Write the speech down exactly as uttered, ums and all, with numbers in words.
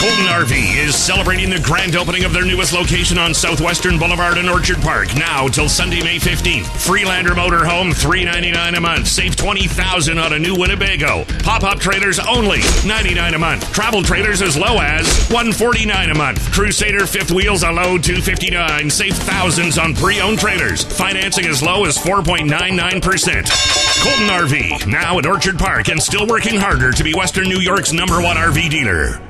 Colton R V is celebrating the grand opening of their newest location on Southwestern Boulevard in Orchard Park. Now till Sunday, May fifteenth. Freelander Motor Home, three ninety-nine a month. Save twenty thousand dollars on a new Winnebago. Pop-up trailers only, ninety-nine dollars a month. Travel trailers as low as one forty-nine a month. Crusader Fifth Wheels a low two fifty-nine. Save thousands on pre-owned trailers. Financing as low as four point nine nine percent. Colton R V, now at Orchard Park and still working harder to be Western New York's number one R V dealer.